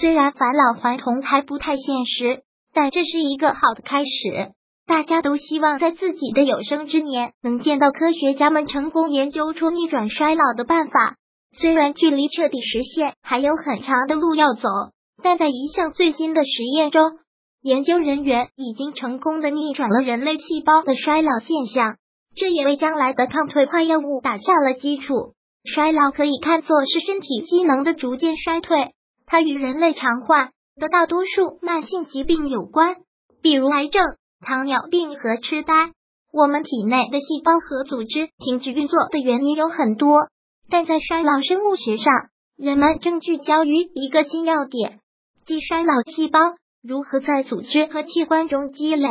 虽然返老还童还不太现实，但这是一个好的开始。大家都希望在自己的有生之年能见到科学家们成功研究出逆转衰老的办法。虽然距离彻底实现还有很长的路要走，但在一项最新的实验中，研究人员已经成功的逆转了人类细胞的衰老现象，这也为将来的抗退化药物打下了基础。衰老可以看作是身体机能的逐渐衰退，它与人类常患的大多数慢性疾病有关，比如癌症、糖尿病和痴呆。我们体内的细胞和组织停止运作的原因有很多，但在衰老生物学上，人们正聚焦于一个新要点，即衰老细胞如何在组织和器官中积累。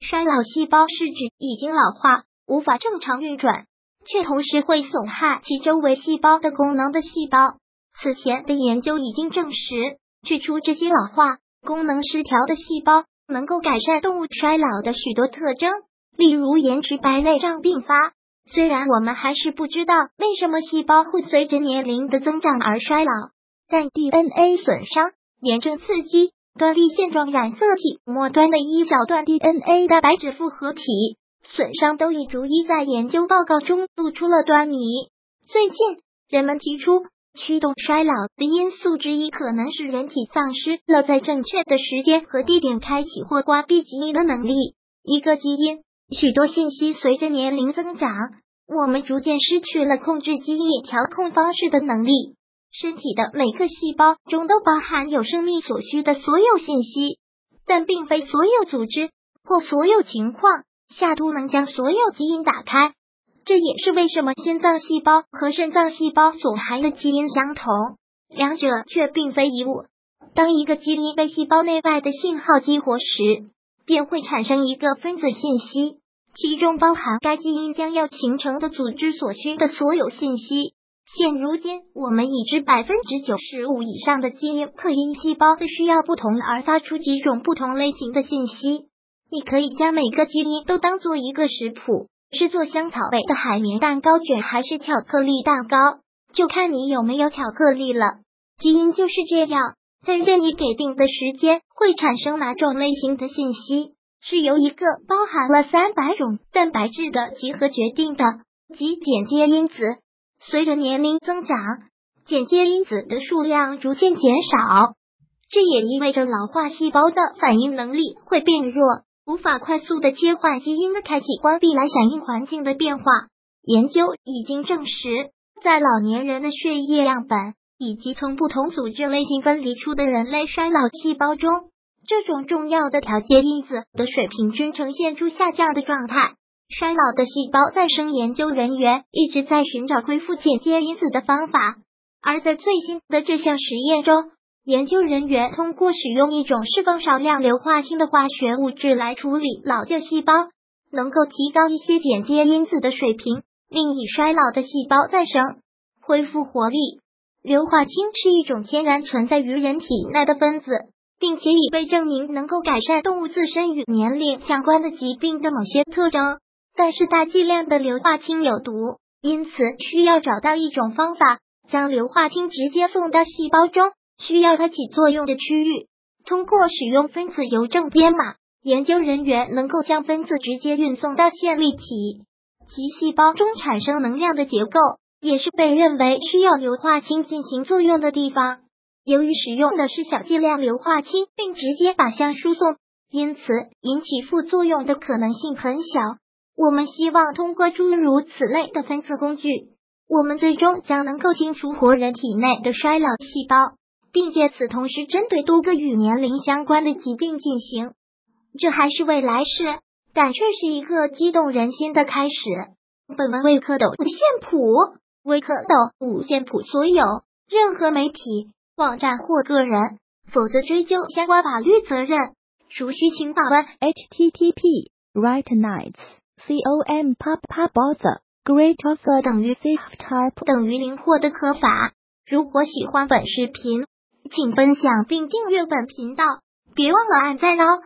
衰老细胞是指已经老化无法正常运转，却同时会损害其周围细胞的功能的细胞。此前的研究已经证实，去除这些老化、功能失调的细胞能够改善动物衰老的许多特征，例如延迟白内障并发。虽然我们还是不知道为什么细胞会随着年龄的增长而衰老，但 DNA 损伤、炎症刺激、端粒线状染色体末端的一小段 DNA 的白质复合体损伤都已逐一在研究报告中露出了端倪。最近，人们提出，驱动衰老的因素之一可能是人体丧失了在正确的时间和地点开启或关闭记忆的能力。一个基因，许多信息随着年龄增长，我们逐渐失去了控制记忆调控方式的能力。身体的每个细胞中都包含有生命所需的所有信息，但并非所有组织或所有情况下都能将所有基因打开。这也是为什么心脏细胞和肾脏细胞所含的基因相同，两者却并非一物。当一个基因被细胞内外的信号激活时，便会产生一个分子信息，其中包含该基因将要形成的组织所需的所有信息。现如今，我们已知 95% 以上的基因可因细胞的需要不同而发出几种不同类型的信息。你可以将每个基因都当做一个食谱，是做香草味的海绵蛋糕卷还是巧克力蛋糕，就看你有没有巧克力了。基因就是这样，在任意给定的时间会产生哪种类型的信息，是由一个包含了300种蛋白质的集合决定的，即间接因子。随着年龄增长，间接因子的数量逐渐减少，这也意味着老化细胞的反应能力会变弱，无法快速的切换基因的开启关闭来响应环境的变化。研究已经证实，在老年人的血液样本以及从不同组织类型分离出的人类衰老细胞中，这种重要的调节因子的水平均呈现出下降的状态。衰老的细胞再生研究人员一直在寻找恢复间接因子的方法，而在最新的这项实验中，研究人员通过使用一种释放少量硫化氢的化学物质来处理老旧细胞，能够提高一些间接因子的水平，令已衰老的细胞再生，恢复活力。硫化氢是一种天然存在于人体内的分子，并且已被证明能够改善动物自身与年龄相关的疾病的某些特征。但是大剂量的硫化氢有毒，因此需要找到一种方法，将硫化氢直接送到细胞中需要它起作用的区域。通过使用分子邮政编码，研究人员能够将分子直接运送到线粒体及细胞中产生能量的结构，也是被认为需要硫化氢进行作用的地方。由于使用的是小剂量硫化氢并直接靶向输送，因此引起副作用的可能性很小。我们希望通过诸如此类的分子工具，我们最终将能够清除活人体内的衰老细胞，并借此同时针对多个与年龄相关的疾病进行。这还是未来式，但却是一个激动人心的开始。本文为蝌蚪五线谱，为蝌蚪五线谱所有，任何媒体、网站或个人，否则追究相关法律责任。熟悉请访问 http://rightnights.com/greatauthor=soft-type=0获得合法。如果喜欢本视频，请分享并订阅本频道，别忘了按赞哦！